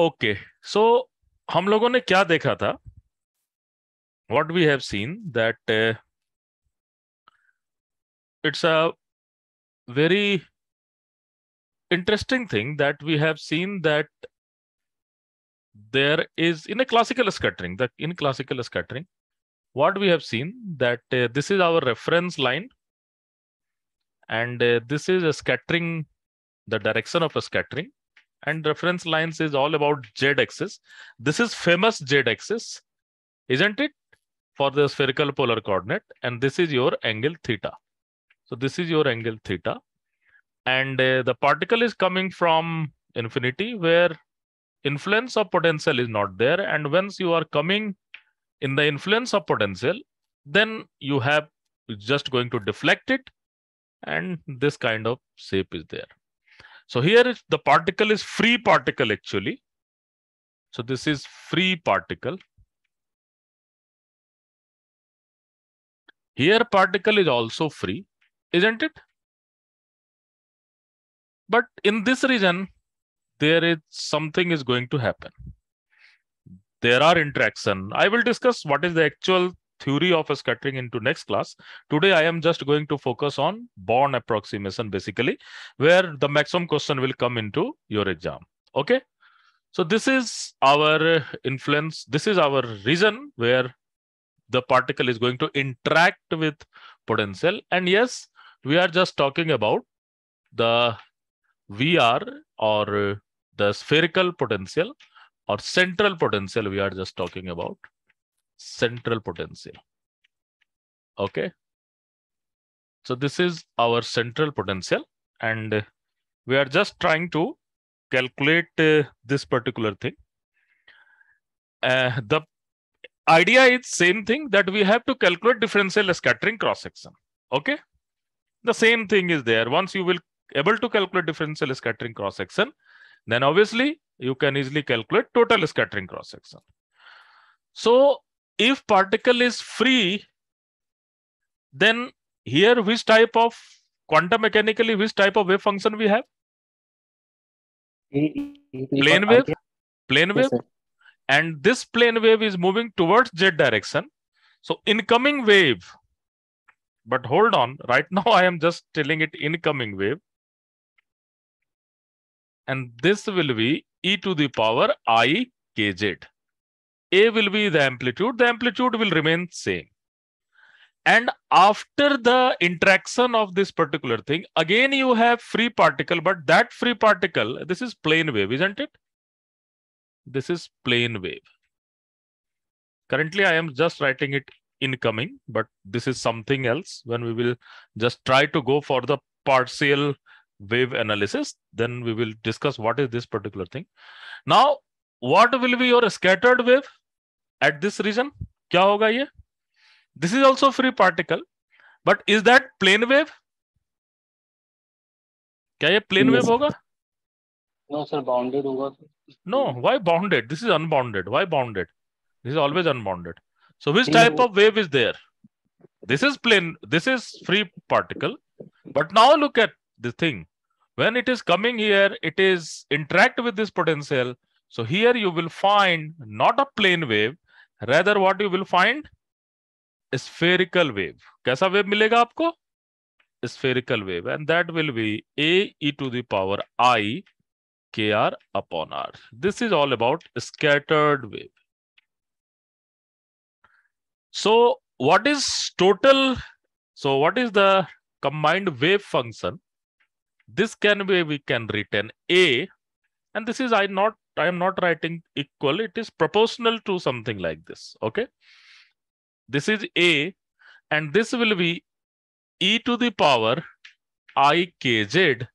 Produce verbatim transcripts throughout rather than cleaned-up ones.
Okay so हम लोगों ने क्या देखा था, what we have seen that it's a very interesting thing that we have seen that there is in a classical scattering, that in classical scattering what we have seen that uh, this is our reference line and uh, this is a scattering, the direction of a scattering, and reference lines is all about z axis. This is famous z axis, isn't it, for the spherical polar coordinate, and this is your angle theta. So this is your angle theta. And uh, the particle is coming from infinity where influence of potential is not there. And once you are coming in the influence of potential, then you have just going to deflect it. And this kind of shape is there. So here the particle is free particle actually. So this is free particle. Here particle is also free, isn't it? But in this region, there is something is going to happen. There are interaction. I will discuss what is the actual theory of a scattering into next class. Today, I am just going to focus on Born approximation, basically, where the maximum question will come into your exam. Okay. So this is our influence. This is our region where the particle is going to interact with potential. And yes, we are just talking about the V R or the spherical potential or central potential. We are just talking about central potential. Okay. So this is our central potential and we are just trying to calculate uh, this particular thing. Uh, the idea is same thing that we have to calculate differential scattering cross section. Okay. The same thing is there. Once you will able to calculate differential scattering cross section, then obviously you can easily calculate total scattering cross section. So if particle is free, then here which type of quantum mechanically which type of wave function we have? Plane wave, plane wave, and this plane wave is moving towards z direction. So incoming wave. But hold on, right now I am just telling it incoming wave. And this will be e to the power I kz. A will be the amplitude. The amplitude will remain same. And after the interaction of this particular thing, again you have free particle. But that free particle, this is plane wave, isn't it? This is plane wave. Currently, I am just writing it incoming. But this is something else. When we will just try to go for the partial wave analysis, then we will discuss what is this particular thing. Now, what will be your scattered wave at this region? Kya hoga ye? This is also free particle, but is that plane wave? Kya ye plane wave hoga? No, sir, bounded hoga. No, why bounded? This is unbounded. Why bounded? This is always unbounded. So which type of wave is there? This is plane. This is free particle, but now look at this thing. When it is coming here, it is interact with this potential. So here you will find not a plane wave, rather what you will find? A spherical wave. Kaisa wave milega aapko? A spherical wave. And that will be a e to the power I kr upon r. This is all about scattered wave. So what is total? So what is the combined wave function? This can be, we can return A, and this is I not I am not writing equal, it is proportional to something like this. Okay. This is A, and this will be e to the power I kz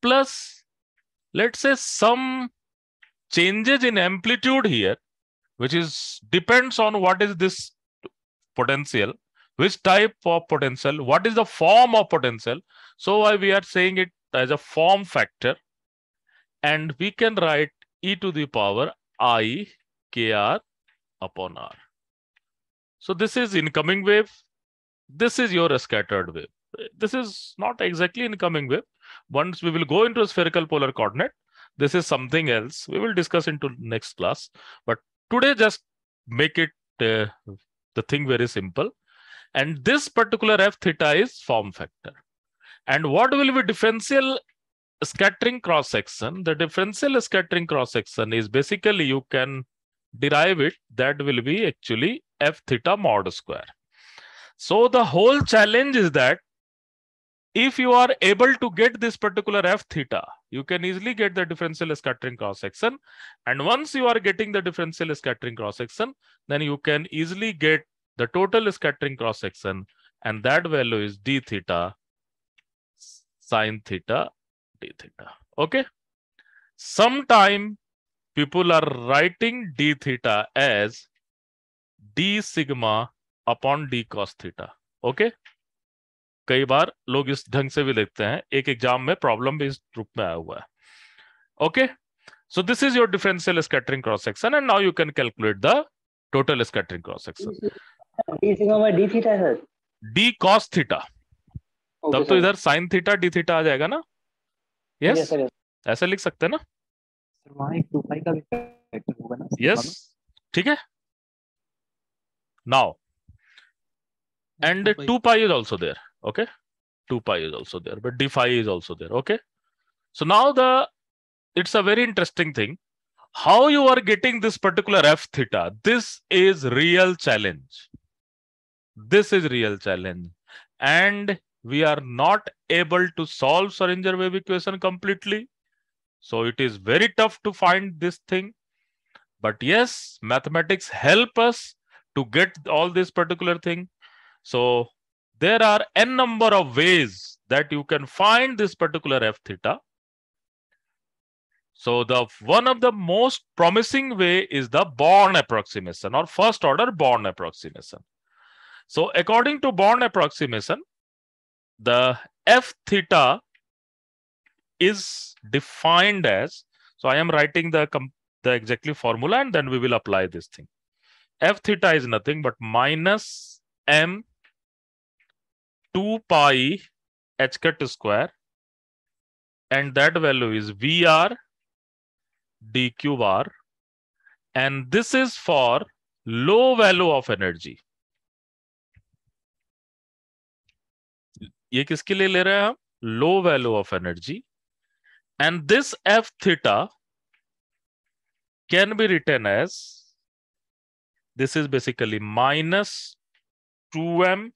plus, let's say, some changes in amplitude here, which is depends on what is this potential, which type of potential, what is the form of potential. So uh, we are saying it as a form factor, and we can write e to the power I kr upon r. So this is incoming wave. This is your scattered wave. This is not exactly incoming wave. Once we will go into a spherical polar coordinate, This is something else. We will discuss into next class. But today, just make it uh, the thing very simple. And this particular f theta is form factor. And what will be differential scattering cross section? The differential scattering cross section is basically, you can derive it, that will be actually f theta mod square. So the whole challenge is that if you are able to get this particular f theta, you can easily get the differential scattering cross section. And once you are getting the differential scattering cross section, then you can easily get the total scattering cross section, and that value is d theta sine theta d theta. Okay. Sometime people are writing d theta as d sigma upon d cos theta. Okay. कई बार लोग इस ढंग से भी लिखते हैं, एक exam में प्रॉब्लम भी इस रूप में आया हुआ है. Okay, so this is your differential scattering cross section and now you can calculate the total scattering cross section. D sigma by D theta sir, D cos theta, तब तो इधर sin थीटा d थीटा आ जाएगा ना. Yes, ऐसा लिख सकते हैं ना सर, वहां एक टू पाई का फैक्टर होगा ना. यस, ठीक है. Now and two pi is also there. Okay, two pi is also there, but d phi is also there. Okay, so now the it's a very interesting thing. How you are getting this particular f theta? This is real challenge. This is real challenge, and we are not able to solve Schrödinger wave equation completely. So it is very tough to find this thing. But yes, mathematics help us to get all this particular thing. So there are n number of ways that you can find this particular f theta. So the one of the most promising way is the Born approximation or first order Born approximation. So according to Born approximation, the f theta is defined as, so I am writing the, the exactly formula and then we will apply this thing. F theta is nothing but minus m two pi h cut square, and that value is V R d cube R, and this is for low value of energy. ये किसके लिए ले रहे हैं हम? Low value of energy, and this f theta can be written as, this is basically minus two m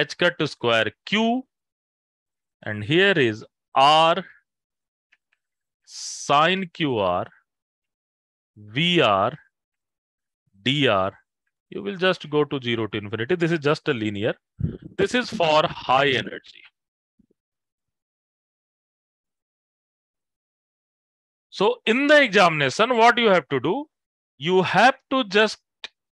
h cut square q, and here is r sine qr vr dr. You will just go to zero to infinity. This is just a linear. This is for high energy. So in the examination, what you have to do, you have to just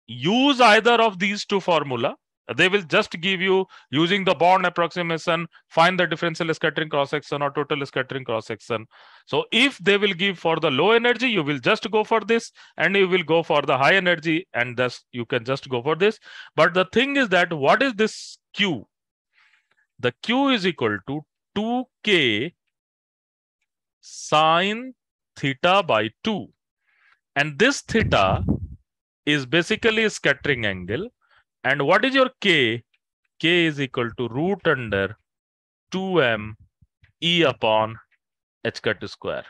use either of these two formula. They will just give you, using the Born approximation, find the differential scattering cross-section or total scattering cross-section. So if they will give for the low energy, you will just go for this, and you will go for the high energy, and thus you can just go for this. But the thing is that what is this Q? The Q is equal to two k sine theta by two. And this theta is basically a scattering angle. And what is your k? K is equal to root under two m e upon h cut square.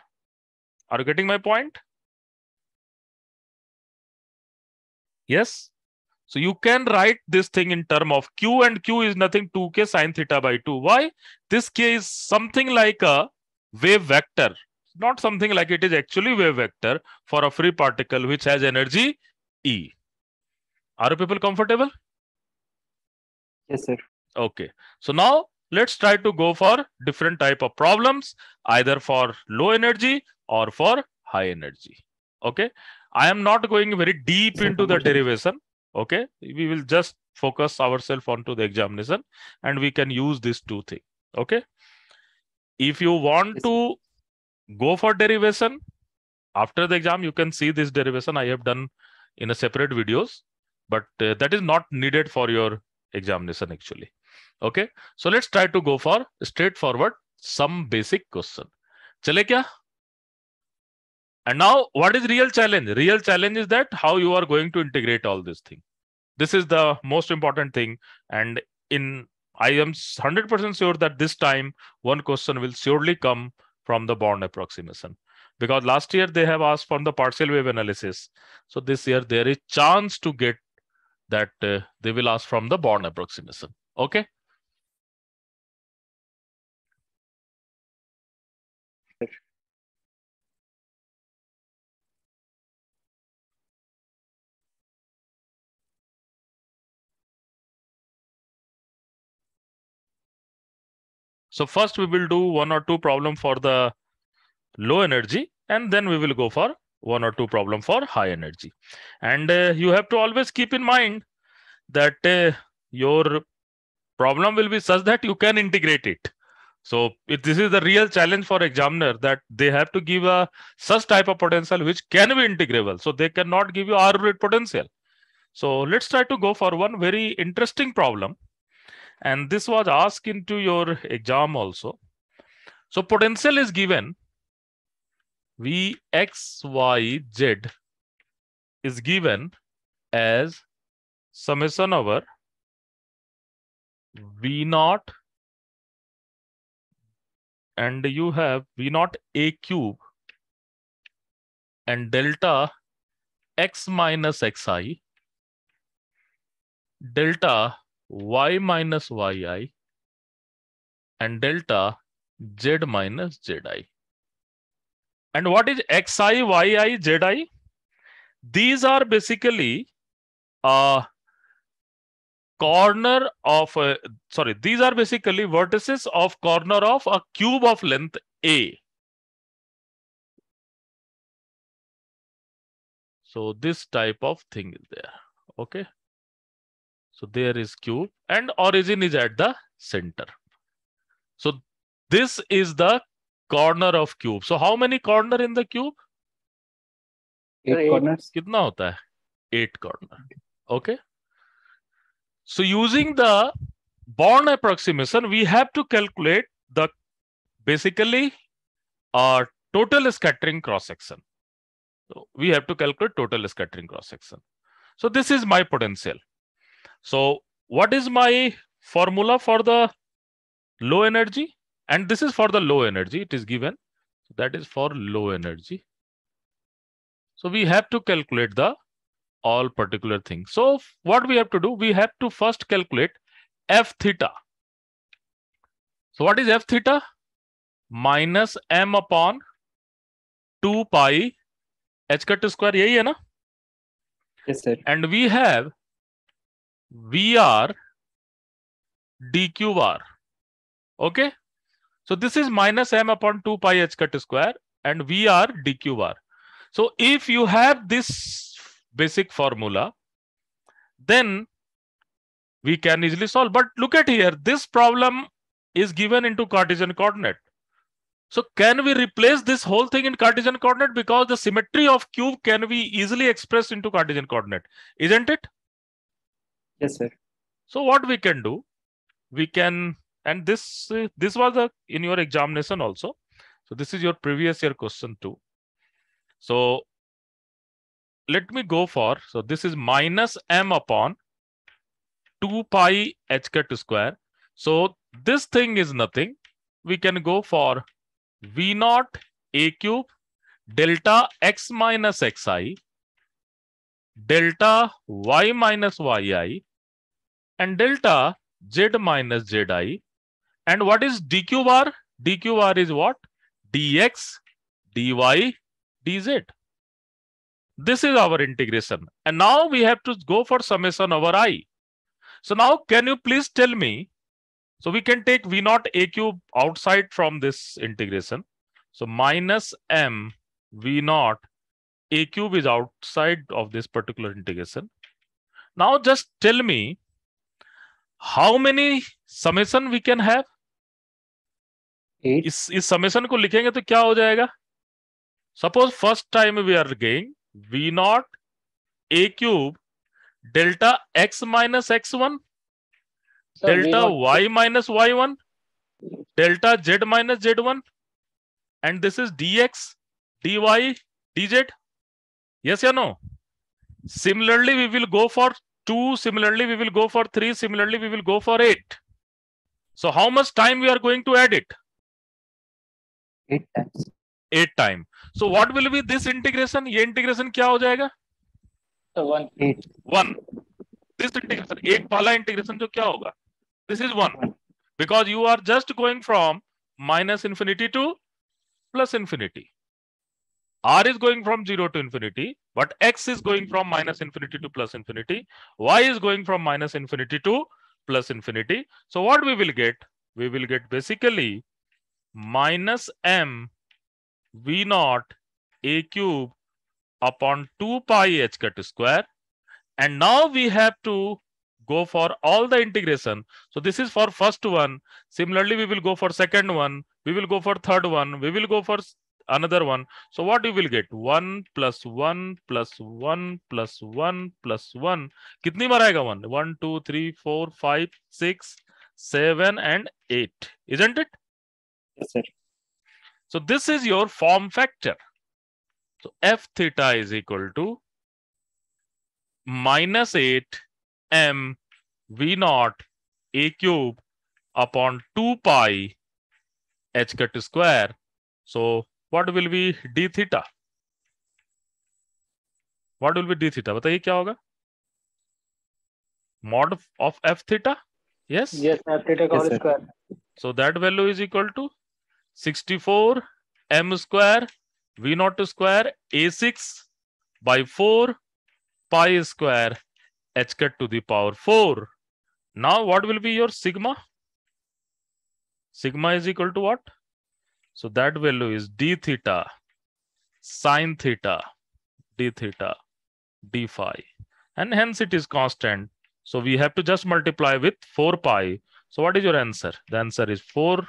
Are you getting my point? Yes. So you can write this thing in term of q, and q is nothing two k sine theta by two. Why? This k is something like a wave vector. Not something like, it is actually wave vector for a free particle which has energy e. Are you people comfortable? Yes, sir. Okay. So now let's try to go for different type of problems, either for low energy or for high energy. Okay. I am not going very deep into the derivation. Okay. We will just focus ourselves onto the examination, and we can use these two things. Okay. If you want to go for derivation, after the exam, you can see this derivation I have done in a separate videos. But uh, that is not needed for your examination actually. Okay. So let's try to go for straightforward some basic question. Chale kya? And now what is real challenge? Real challenge is that how you are going to integrate all this thing. This is the most important thing. And in I am one hundred percent sure that this time one question will surely come from the Born approximation. Because last year they have asked from the partial wave analysis. So this year there is chance to get that uh, they will ask from the Born approximation. Okay. So first we will do one or two problem for the low energy, and then we will go for one or two problem for high energy. And uh, you have to always keep in mind that uh, your problem will be such that you can integrate it. So if this is the real challenge for examiner, that they have to give a such type of potential which can be integrable. So they cannot give you arbitrary potential. So let's try to go for one very interesting problem. And this was asked into your exam also. So potential is given. V X Y Z is given as summation over V naught, and you have V naught A cube and delta X minus X I, delta Y minus Y I, and delta Z minus Z I. And what is Xi, Yi, Zi? These are basically a corner of, a, sorry, these are basically vertices of corner of a cube of length A. So this type of thing is there, okay? So there is cube and origin is at the center. So this is the corner of cube. So how many corner in the cube? Eight, eight corners. Kitna hota hai? Eight corner. Okay. So using the Born approximation, we have to calculate the basically our uh, total scattering cross section. So we have to calculate total scattering cross section. So this is my potential. So what is my formula for the low energy? And this is for the low energy, it is given. That is for low energy. So we have to calculate the all particular thing. So what we have to do, we have to first calculate F theta. So what is F theta? Minus M upon two pi H cut square, yahi hai na? Yes, sir. And we have V R D Q R, okay? So this is minus M upon two pi H cut square and V R D Q R. So if you have this basic formula, then we can easily solve. But look at here, this problem is given into Cartesian coordinate. So can we replace this whole thing in Cartesian coordinate? Because the symmetry of cube can be easily expressed into Cartesian coordinate, isn't it? Yes, sir. So what we can do, we can, and this uh, this was a, in your examination also. So this is your previous year question too. So let me go for, so this is minus M upon two pi H cut square. So this thing is nothing. We can go for V naught A cube, delta X minus Xi, delta Y minus Yi, and delta Z minus Zi. And what is D Q R? D Q R is what? Dx, dy, dz. This is our integration. And now we have to go for summation over I. So now can you please tell me, so we can take V naught A cube outside from this integration. So minus M V naught A cube is outside of this particular integration. Now just tell me, how many summation we can have? Eight. Is, is summation ko likhenge to kya ho jayega? Suppose first time we are getting V naught A cube delta X minus X one, so delta Y minus Y one, delta Z minus Z one, and this is dx, dy, dz? Yes or no? Similarly, we will go for two. Similarly, we will go for three. Similarly, we will go for eight. So how much time we are going to add it? Eight times. Eight time. So what will be this integration? Ye integration kya ho jayega? So one. Eight. One. This integration, eight wala integration jo kya hoga? This is one. Because you are just going from minus infinity to plus infinity. R is going from zero to infinity, but X is going from minus infinity to plus infinity. Y is going from minus infinity to plus infinity. So what we will get? We will get basically minus M V naught A cube upon two pi H cut square. And now we have to go for all the integration. So this is for first one. Similarly, we will go for second one. We will go for third one. We will go for another one. So what you will get? One plus one plus one plus one plus one. Kitni bar aayega one? One, two, three, four, five, six, seven, and eight. Isn't it? Yes, sir. So this is your form factor. So F theta is equal to minus eight M V naught A cube upon two pi H cut square. So what will be d theta? What will be d theta? Bataiye kya hoga? Mod of F theta? Yes? Yes, F theta yes, square. So that value is equal to sixty-four M square V naught square A six by four pi square H cut to the power four. Now what will be your sigma? Sigma is equal to what? So that value is d theta, sine theta, d theta, d phi. And hence it is constant. So we have to just multiply with four pi. So what is your answer? The answer is four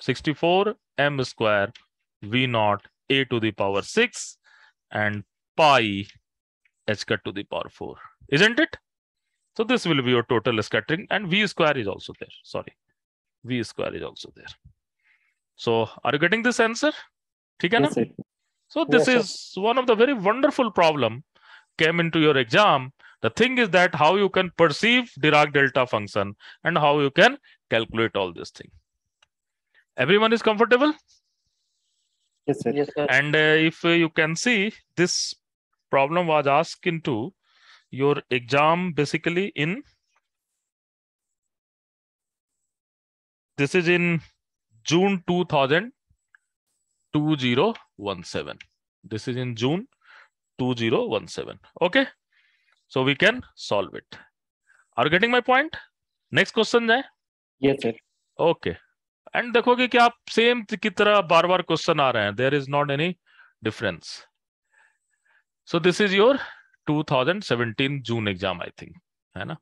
sixty-four M square V naught A to the power six and pi H cut to the power four. Isn't it? So this will be your total scattering. And V square is also there. Sorry. V square is also there. So are you getting this answer? Yes, so this yes, is one of the very wonderful problem came into your exam. The thing is that how you can perceive Dirac delta function and how you can calculate all this thing. Everyone is comfortable? Yes, sir. Yes, sir. And uh, if uh, you can see, this problem was asked into your exam basically in, this is in June two thousand seventeen. This is in June two thousand seventeen. Okay. So we can solve it. Are you getting my point? Next question है? Yes, sir. Okay. And देखोगे कि आप same की तरह बार-बार question आ रहे हैं. There is not any difference. So this is your two thousand seventeen June exam, I think. है ना?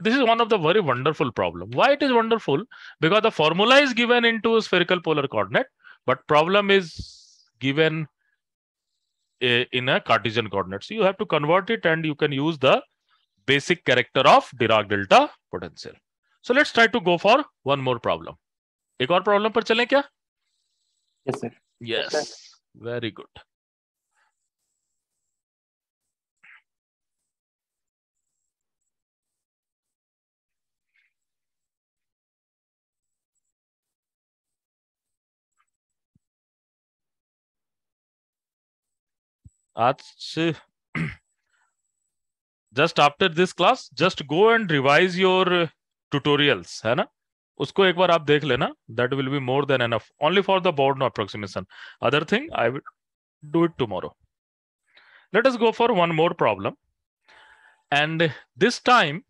This is one of the very wonderful problem. Why it is wonderful? Because the formula is given into spherical polar coordinate, but problem is given a, in a Cartesian coordinate. So you have to convert it and you can use the basic character of Dirac delta potential. So let's try to go for one more problem. Ek aur problem par chale kya? Yes, sir. Yes, yes sir. Very good. Just after this class, just go and revise your tutorials. है ना? उसको एक बार आप देख लेना. That will be more than enough. Only for the Born approximation. Other thing, I will do it tomorrow. Let us go for one more problem. And this time,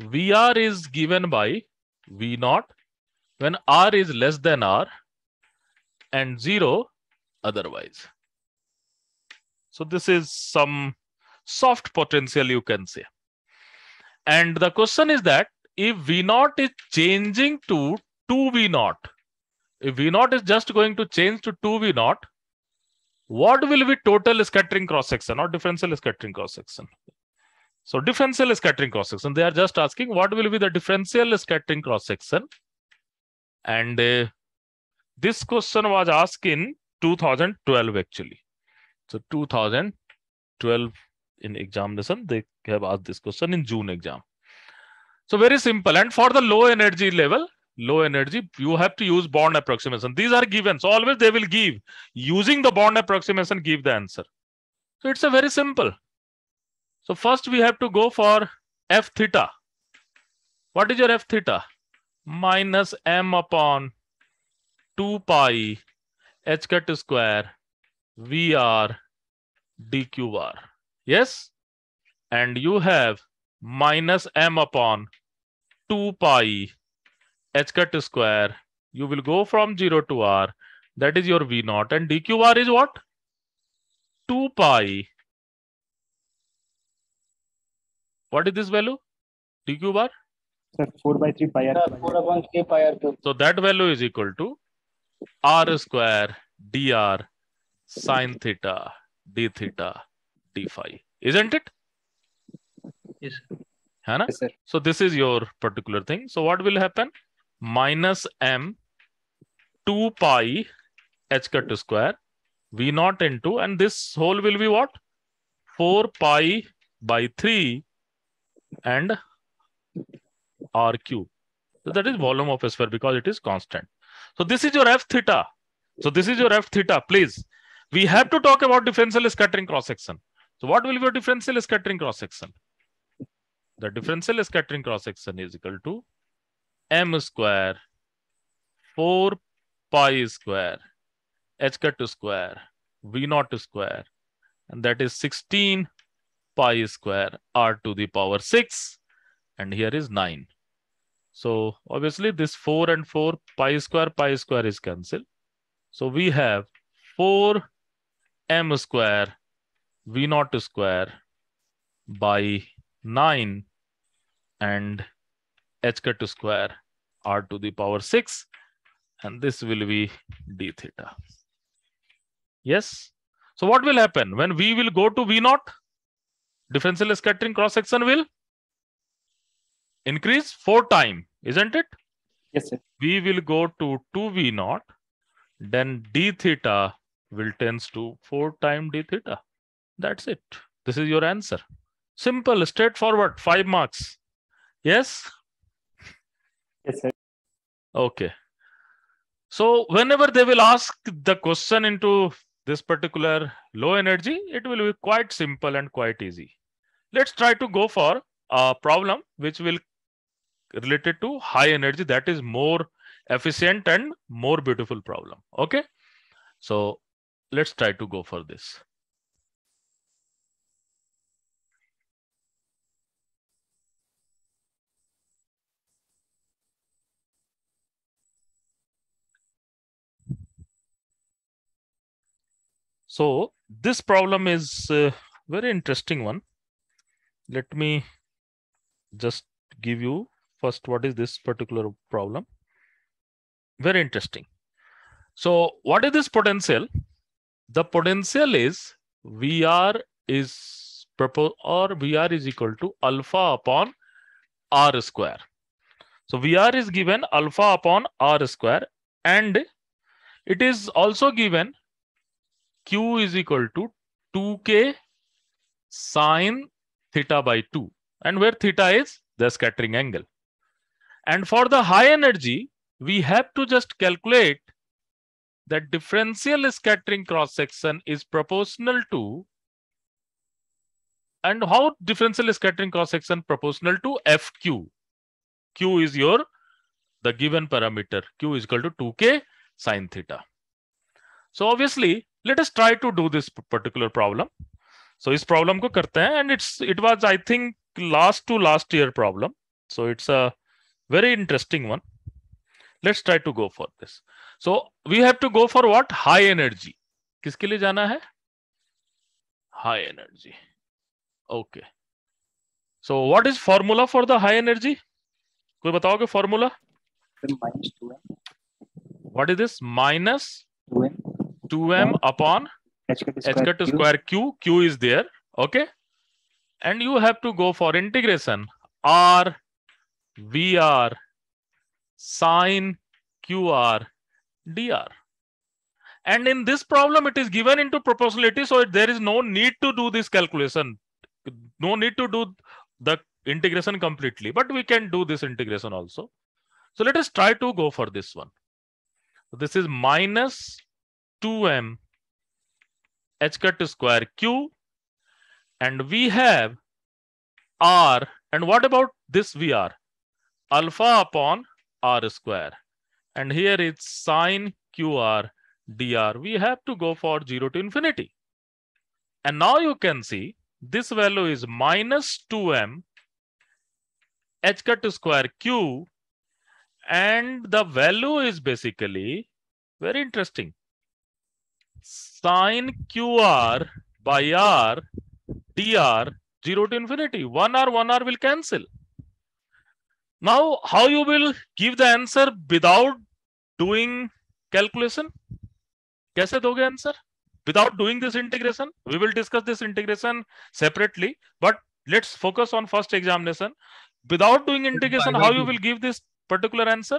V R is given by V zero when R is less than R and zero otherwise. So this is some soft potential, you can say. And the question is that if V zero is changing to two V zero, if V zero is just going to change to two V zero, what will be total scattering cross-section or differential scattering cross-section? So differential scattering cross-section, they are just asking what will be the differential scattering cross-section. And uh, this question was asked in two thousand twelve actually. So two thousand twelve in examination, they have asked this question in June exam. So very simple. And for the low energy level, low energy, you have to use Born approximation. These are given. So always they will give, using the Born approximation, give the answer. So it's a very simple. So first we have to go for F theta. What is your F theta? Minus M upon two pi h cut square V R D Q R. Yes. And you have minus M upon two pi h cut square. You will go from zero to R. That is your V naught. And D Q R is what? two pi. What is this value? D Q R? Sir, four by three pi r. Sir, four upon three pi r cube. So that value is equal to R square dr sine theta d theta d phi. Isn't it? Yes. Hana? Yes, sir. So this is your particular thing. So what will happen? Minus M two pi h cut square V naught into, and this whole will be what? four pi by three and R cube. So that is volume of a sphere because it is constant. So this is your F theta. So this is your F theta, please. We have to talk about differential scattering cross-section. So what will be your differential scattering cross-section? The differential scattering cross-section is equal to M square four pi square h cut square V naught square, and that is sixteen pi square R to the power six, and here is nine. So obviously this four and four pi square pi square is cancelled. So we have four M square V naught square by nine and h cut square R to the power six, and this will be d theta. Yes. So what will happen when we will go to V naught? Differential scattering cross-section will increase four time, isn't it? Yes, sir. We will go to two V naught, then d theta will tends to four time d theta. That's it. This is your answer. Simple, straightforward, five marks. Yes? Yes, sir. Okay. So whenever they will ask the question into this particular low energy, it will be quite simple and quite easy. Let's try to go for a problem which will related to high energy, that is more efficient and more beautiful problem. Okay. So let's try to go for this. So this problem is a very interesting one. Let me just give you first what is this particular problem. Very interesting. So what is this potential? The potential is V R is proposed, or V R is equal to alpha upon R square. So V R is given alpha upon R square, and it is also given Q is equal to two K sine theta by two, and where theta is the scattering angle. And for the high energy, we have to just calculate that differential scattering cross-section is proportional to, and how differential scattering cross-section proportional to F Q. Q is your, the given parameter, Q is equal to two K sine theta. So obviously, let us try to do this particular problem. So this problem ko karte hain, and it's it was I think last to last year problem. So it's a very interesting one. Let's try to go for this. So we have to go for what? High energy. Kiske liye jana hai? High energy. Okay. So what is formula for the high energy? Koi bataoge formula? Minus two M. What is this? Minus two M. two M upon h cut square q. Q is there. Okay. And you have to go for integration R V R sine Q R D R. And in this problem, it is given into proportionality. So there is no need to do this calculation. No need to do the integration completely, but we can do this integration also. So let us try to go for this one. This is minus two m h cut square q. And we have r. And what about this V R? Alpha upon r square. And here it's sine qr dr. We have to go for zero to infinity. And now you can see this value is minus two m h cut square q. And the value is basically very interesting. Sine qr by r dr, zero to infinity. one r, one r will cancel. Now, how you will give the answer without doing calculation? Kaise doge answer? Without doing this integration? We will discuss this integration separately. But let's focus on first examination. Without doing integration, how you will give this particular answer?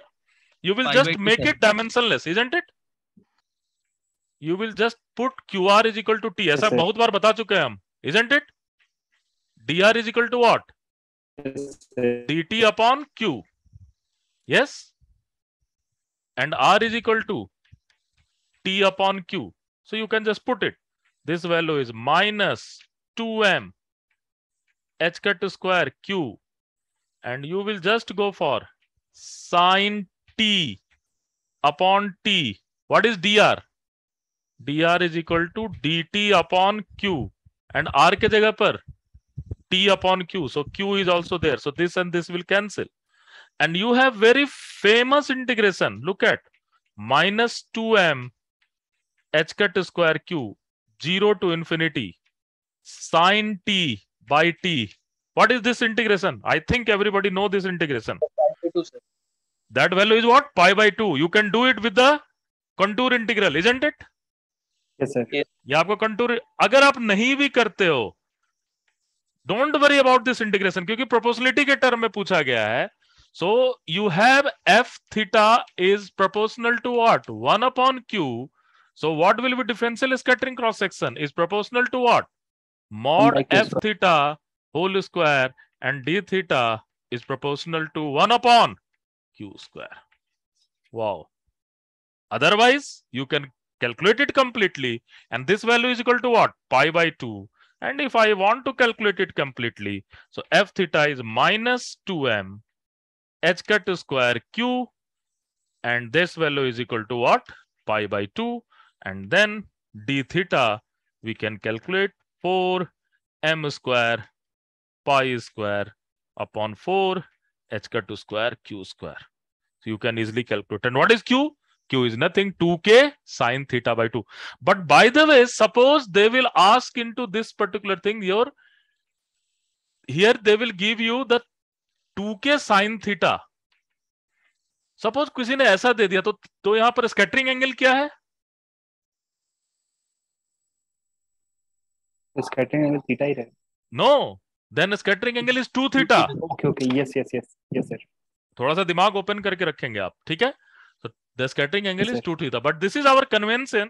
You will just make it dimensionless, isn't it? You will just put Q R is equal to T. ऐसा बहुत बार बता चुके हैं हम, isn't it? Dr is equal to what? Dt upon Q. Yes? And R is equal to T upon Q. So you can just put it. This value is minus two m h cut square Q. And you will just go for sine T upon T. What is Dr? Dr is equal to Dt upon Q. And R ke jagah par T upon Q. So Q is also there. So this and this will cancel. And you have very famous integration. Look at minus two m h cut square Q, zero to infinity, sine T by T. What is this integration? I think everybody knows this integration. Two, that value is what? Pi by two. You can do it with the contour integral, isn't it? Yes, sir. Yes. Yeah, aapko contour. Agar aap nahi bhi karte ho, don't worry about this integration because proportionality ke term mein pucha gaya hai. So you have f theta is proportional to what? one upon q. So what will be differential scattering cross section is proportional to what? Mod f theta whole square and d theta is proportional to one upon q square. Wow. Otherwise, you can calculate it completely. And this value is equal to what? Pi by two. And if I want to calculate it completely, so f theta is minus two m h cut square q, and this value is equal to what? Pi by two. And then d theta, we can calculate four m square pi square upon four h cut square q square. So you can easily calculate. And what is q? Q is nothing, two k sine theta by two. But by the way, suppose they will ask into this particular thing, your here they will give you the two k sine theta. Suppose किसी ने ऐसा दे दिया तो तो यहाँ पर scattering angle क्या है? Scattering angle theta ही रहेगा. No, then scattering angle is two theta. Okay, okay, yes, yes, yes, yes, sir. थोड़ा सा दिमाग open करके रखेंगे आप, ठीक है? The scattering angle yes, is two theta, but this is our convention,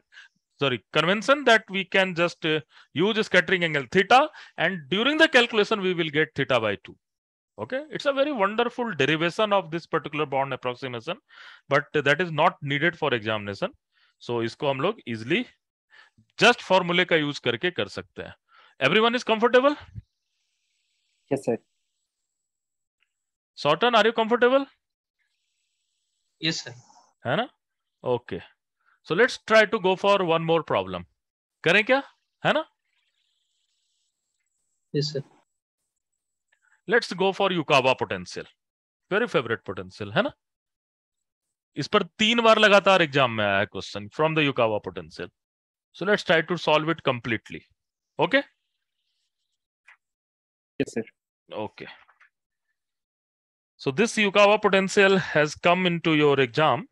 sorry, convention that we can just uh, use scattering angle theta, and during the calculation, we will get theta by two. Okay, it's a very wonderful derivation of this particular Born approximation, but uh, that is not needed for examination. So, isko hum log easily just formula ka use karke kar sakte hain. Everyone is comfortable? Yes, sir. Sorton, are you comfortable? Yes, sir. Okay, so let's try to go for one more problem. करें क्या? है ना? Yes, sir. Let's go for Yukawa potential. Very favorite potential, है ना? इस पर तीन बार लगातार एग्जाम में आया है question from the Yukawa potential. So let's try to solve it completely. Okay? Yes, sir. Okay. So this Yukawa potential has come into your exam.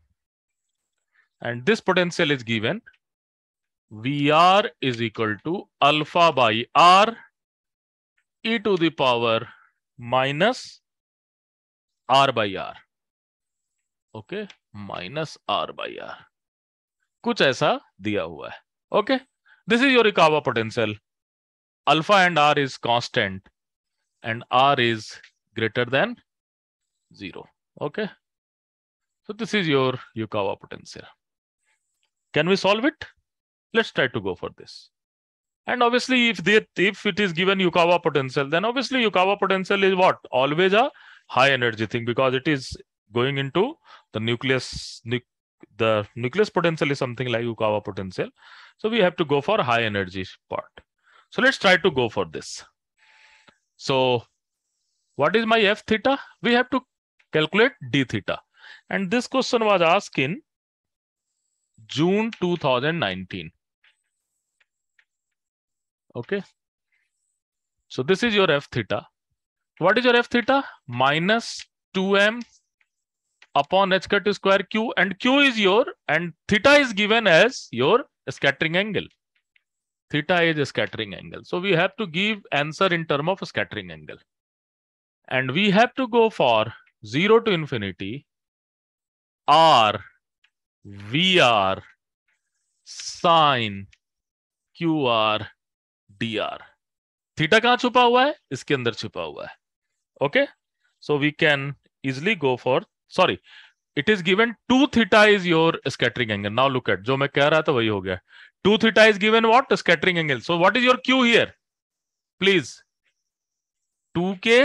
And this potential is given. V R is equal to alpha by R e to the power minus R by R. Okay, minus R by R. कुछ ऐसा दिया हुआ है. Okay, this is your Yukawa potential. Alpha and R is constant and R is greater than zero. Okay, so this is your Yukawa potential. Can we solve it? Let's try to go for this. And obviously, if they, if it is given Yukawa potential, then obviously Yukawa potential is what? Always a high energy thing, because it is going into the nucleus. Nu the nucleus potential is something like Yukawa potential. So we have to go for high energy part. So let's try to go for this. So what is my F theta? We have to calculate D theta. And this question was asked in June two thousand nineteen. Okay. So this is your F theta. What is your F theta? Minus two m upon h cut square q, and q is your, and theta is given as your scattering angle. Theta is a scattering angle. So we have to give answer in term of scattering angle. And we have to go for zero to infinity. R V R sin Q R D R. Theta कहां छुपा हुआ है? इसके अंदर छुपा हुआ है. Okay, so we can easily go for, sorry, it is given two theta is your scattering angle. Now look at, जो मैं कह रहा था वही हो गया. Two theta is given what? Scattering angle. So what is your Q here? Please, two k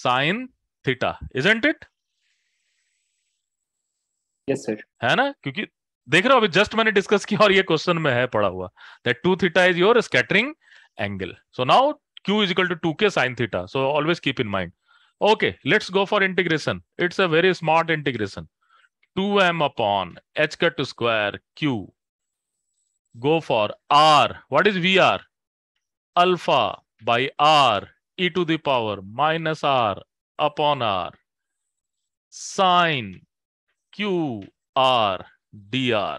sin theta, isn't it? Yes, sir. है ना, क्योंकि देख रहे हो अभी जस्ट मैंने डिस्कस किया और ये क्वेश्चन में है पड़ा हुआ that two theta is your scattering angle. So now Q is equal to two k sin theta. So always keep in mind. Okay, let's go for integration. It's a very smart integration. two m upon h cut square Q. Go for R. What is V R? Alpha by R e to the power minus R upon R sin Q R D R.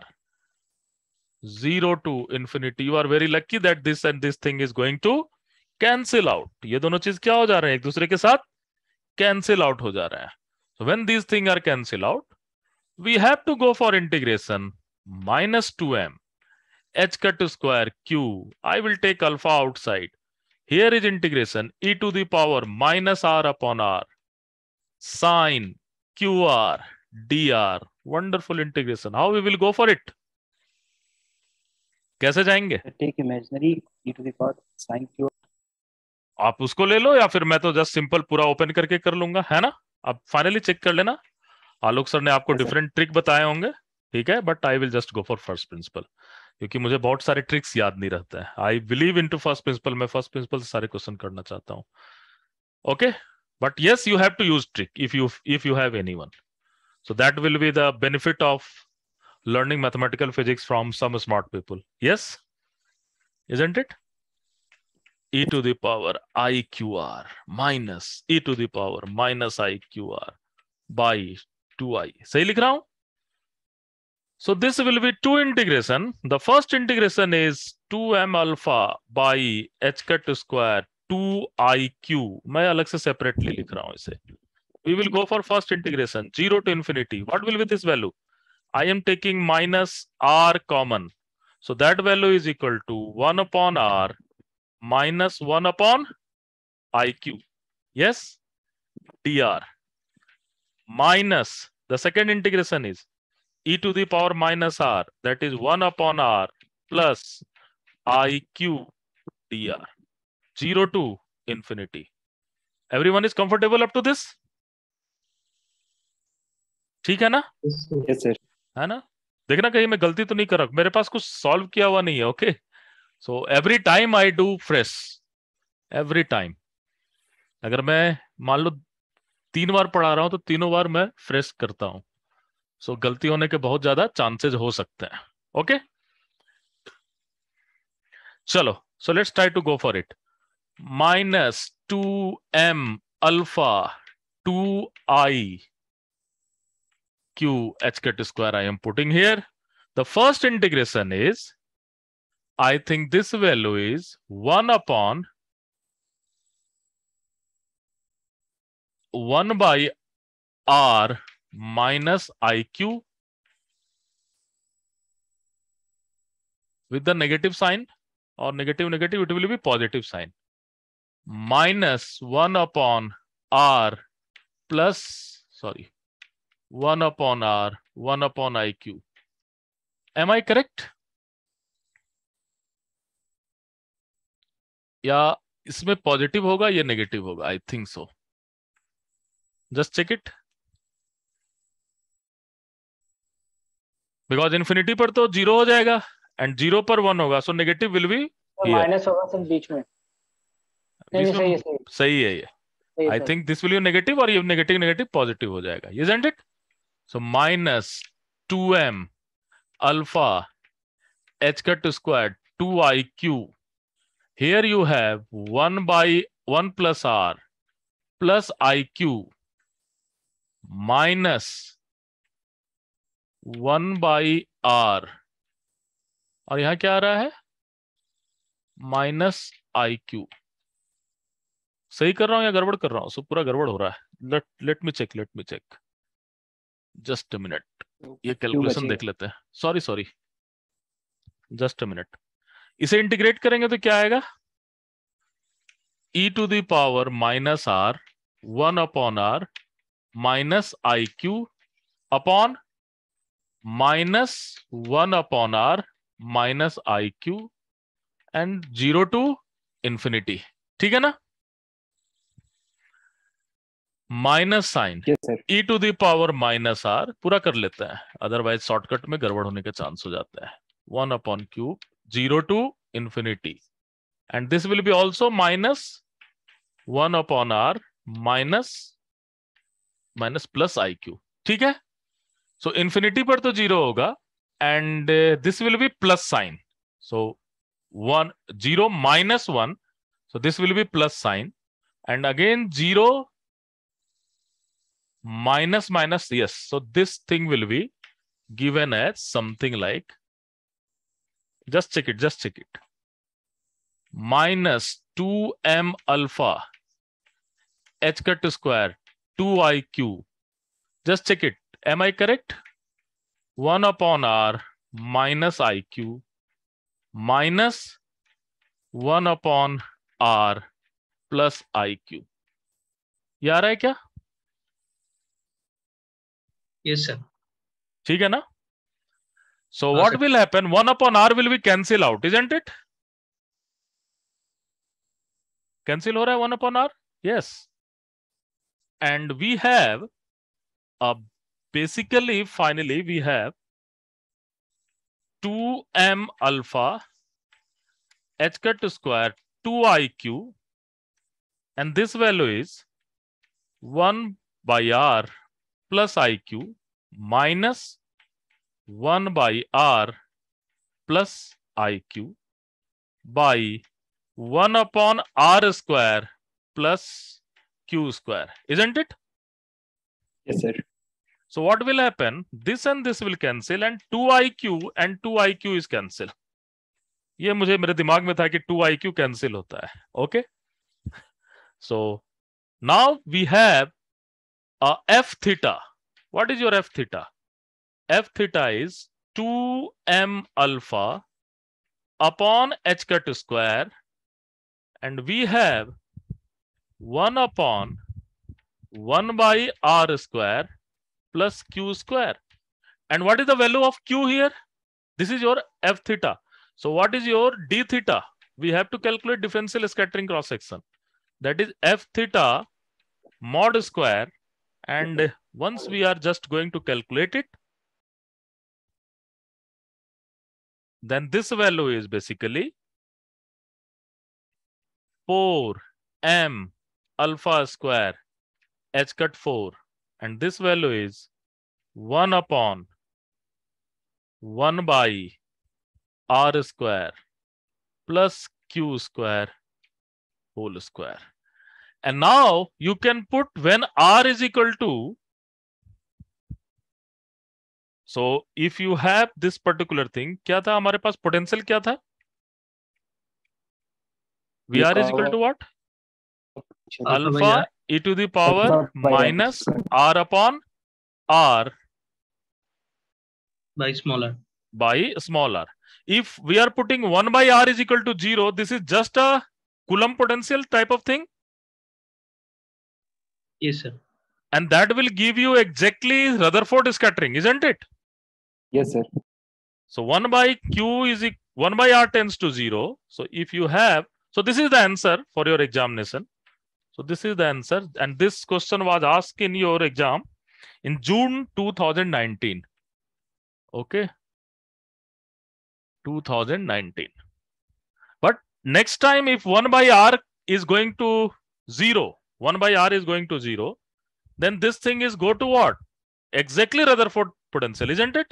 Zero to infinity. You are very lucky that this and this thing is going to cancel out. ये दोनों चीज क्या हो जा रहे हैं? एक दूसरे के साथ cancel out हो जा रहे हैं. So when these things are cancel out, we have to go for integration minus two m h cut square q. I will take alpha outside. Here is integration e to the power minus r upon r sine q r D R. Wonderful integration. How we will go for it? कैसे जाएंगे? Take imaginary e to the power sin q. आप उसको ले लो या फिर मैं तो just simple पूरा ओपन करके कर लूंगा, है ना? आप फाइनली चेक कर लेना. आलोक सर ने आपको डिफरेंट ट्रिक बताए होंगे, ठीक है, but I will just go for first principle, क्योंकि मुझे बहुत सारे ट्रिक्स याद नहीं रहते हैं. I believe in to first principle. मैं फर्स्ट प्रिंसिपल से सारे क्वेश्चन करना चाहता हूँ. Okay, but yes, you have to use trick if you if you have anyone. So that will be the benefit of learning mathematical physics from some smart people. Yes, isn't it? E to the power I Q R minus e to the power minus I Q R by two i. सही लिख रहा हूँ? So this will be two integration. The first integration is two m alpha by h cut square two i q. मैं अलग से separately लिख रहा हूँ इसे. We will go for first integration, zero to infinity. What will be this value? I am taking minus r common. So that value is equal to one upon r minus one upon iq. Yes, dr. Minus, the second integration is e to the power minus r. That is one upon r plus iq dr. Zero to infinity. Everyone is comfortable up to this? ठीक है ना? Yes, sir. है ना? देखना कहीं मैं गलती तो नहीं कर रहा, मेरे पास कुछ सॉल्व किया हुआ नहीं है. Okay, so every time I do fresh, every time. अगर मैं मान लो तीन बार पढ़ा रहा हूं तो तीनों बार मैं फ्रेश करता हूं. सो so, गलती होने के बहुत ज्यादा चांसेस हो सकते हैं. ओके, चलो, so let's try to go for it. Minus two M alpha two I Q h cut square I am putting here. The first integration is, I think this value is one upon one by r minus iq with the negative sign or negative negative, it will be positive sign. Minus one upon R plus, sorry, one upon R, one upon I Q. Am I correct? Yeah, इसमें positive होगा या negative होगा? I think so. Just check it. Because infinity पर तो zero हो जाएगा and zero पर one होगा, so negative will be here. Minus होगा सिर्फ बीच में. नहीं सही है सही. सही है ये. I think this will be negative और ये negative negative positive हो जाएगा. Isn't it? So minus two m alpha h cut squared two I Q. Here you have one by one plus R plus I Q minus one by R. और यहाँ क्या आ रहा है? Minus I Q. सही कर रहा हूँ या गड़बड़ कर रहा हूँ? सो पूरा गड़बड़ हो रहा है. Let let me check. Let me check. Just a minute. ये कैलकुलेशन देख लेते हैं. Sorry sorry. Just a minute. इसे इंटीग्रेट करेंगे तो क्या आएगा? E to the power minus R one upon R minus I Q upon minus one upon R minus I Q and zero to infinity. ठीक है ना? Minus sine E to the power minus R पूरा कर लेते हैं, otherwise shortcut में गड़बड़ होने के चांस हो जाते हैं. One upon Q zero to infinity, and this will be also minus one upon R minus minus plus I Q. ठीक है? So infinity पर तो zero होगा and uh, this will be plus sign. So one zero minus one, so this will be plus sign, and again zero minus minus, yes. So this thing will be given as something like, just check it, just check it. Minus two m alpha h cut square two I Q. Just check it. Am I correct? one upon R minus I Q minus one upon R plus I Q. ये आ रहा है क्या? Yes, sir. ठीक है ना? So what will happen? one upon R will be cancel out, isn't it? Cancel हो रहा है one upon R? Yes. And we have, uh, basically, finally, we have two m alpha h cut square two I Q, and this value is one by R plus I Q minus one by R plus I Q by one upon R square plus Q square. Isn't it? Yes, sir. So what will happen? This and this will cancel, and two I Q and two I Q is cancel. ये मुझे मेरे दिमाग में था कि two I Q cancel होता है. Okay. So now we have a F theta. What is your F theta? F theta is two m alpha upon h cut square, and we have one upon one by R square plus Q square. And what is the value of Q here? This is your F theta. So what is your D theta? We have to calculate differential scattering cross section. That is F theta mod square. And once we are just going to calculate it, then this value is basically four m alpha square h cut four. And this value is one upon one by R square plus Q square whole square. And now you can put when R is equal to, so if you have this particular thing, क्या था हमारे पास potential क्या था? V R is equal to what? Alpha e to the power minus R upon R by smaller by smaller. if we are putting one by r is equal to zero, this is just a Coulomb potential type of thing? Yes, sir. And that will give you exactly Rutherford scattering, isn't it? Yes, sir. So one by Q is one by R tends to zero. So if you have, so this is the answer for your examination. So this is the answer. And this question was asked in your exam in June two thousand nineteen. Okay. two thousand nineteen. But next time, if one by R is going to zero, one by R is going to zero, then this thing is go to what? Exactly Rutherford potential, isn't it?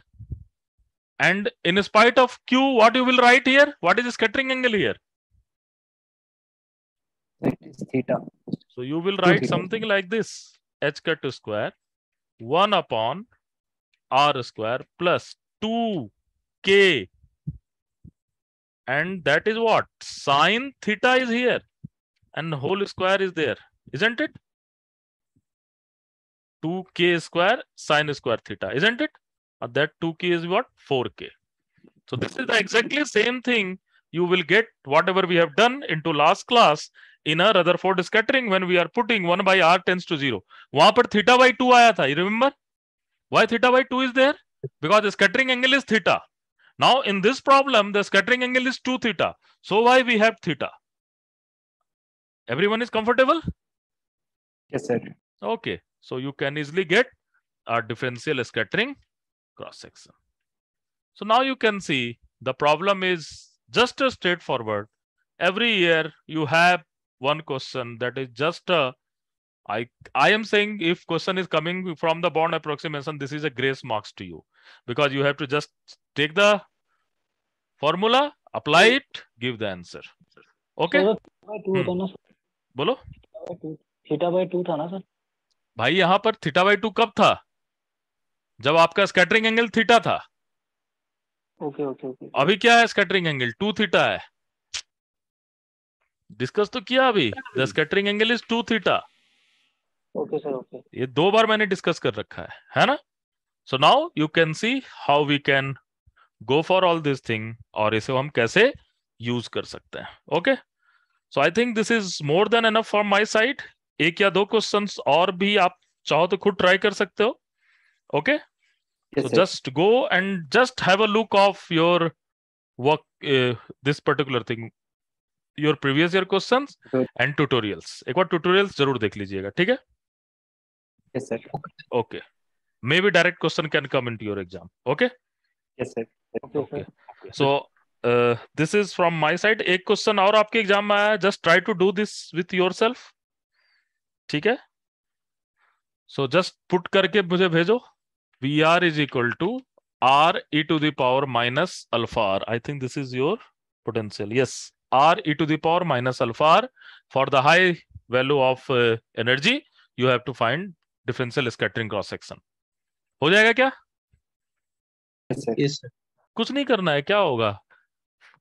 And in spite of Q, what you will write here? What is the scattering angle here? It is theta. So you will write theta. Something like this. H cut to square one upon R square plus two K. And that is what? Sine theta is here. And whole square is there. Isn't it? two K square sine square theta. Isn't it? Uh, that two K is what? four K. So this is the exactly same thing you will get whatever we have done into last class in a Rutherford scattering when we are putting one by R tends to zero. Wahan par theta by two aaya tha, you remember? Why theta by two is there? Because the scattering angle is theta. Now in this problem, the scattering angle is two theta. So why we have theta? Everyone is comfortable? Yes, sir. Okay. So you can easily get a differential scattering cross section. So now you can see the problem is just a straightforward. Every year you have one question that is just a, I, I am saying if question is coming from the Born approximation, this is a grace marks to you because you have to just take the formula, apply it, give the answer. Okay. Hmm. Bolo? Theta by two tha na, sir. भाई यहाँ पर theta by two कब था? जब आपका scattering angle theta था। Okay okay okay. अभी क्या है स्कैटरिंग एंगल? टू थीटा है। डिस्कस तो किया अभी। The scattering angle is two theta. Okay sir okay. ये दो बार मैंने डिस्कस कर रखा है, है ना? So now you can see how we can go for all this thing और इसे हम कैसे use कर सकते हैं, okay? So I think this is more than enough from my side. एक या दो क्वेश्चंस और भी आप चाहो तो खुद ट्राई कर सकते हो, okay? So just go and just have a look of your work this particular thing, your previous year questions and tutorials. एक बार ट्यूटोरियल्स जरूर देख लीजिएगा, ठीक है? Yes sir. Okay. Maybe direct question can come into your exam, okay? Yes sir. Okay. So this is from my side. एक question और आपके एग्जाम में आया, just try to do this with yourself. ठीक है, so just put करके मुझे भेजो. V R is equal to R E to the power minus alpha R. I think this is your potential. Yes, R E to the power minus alpha R. For the high value of energy you have to find differential scattering cross section. हो जाएगा क्या? yes, कुछ नहीं करना है. क्या होगा?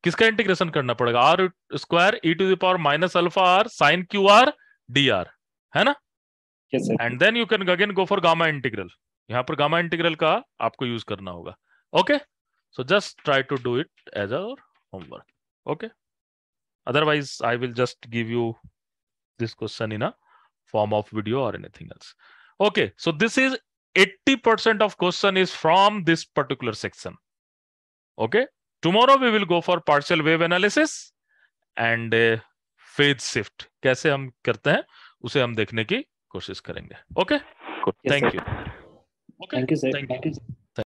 किसका इंटीग्रेशन करना पड़ेगा? R square E to the power minus alpha R sine Q R D R, है ना? yes, sir. And then you can again go for gamma integral. यहाँ पर gamma integral का आपको use करना होगा. Okay? So just try to do it as our homework. Okay? Otherwise, I will just give you this question in a form of video or anything else. Okay? So this is eighty percent of question is from this particular section. Okay? Tomorrow we will go for partial wave analysis and uh, phase shift. कैसे हम करते हैं? उसे हम देखने की कोशिश करेंगे. Okay, thank you. Okay, thank you.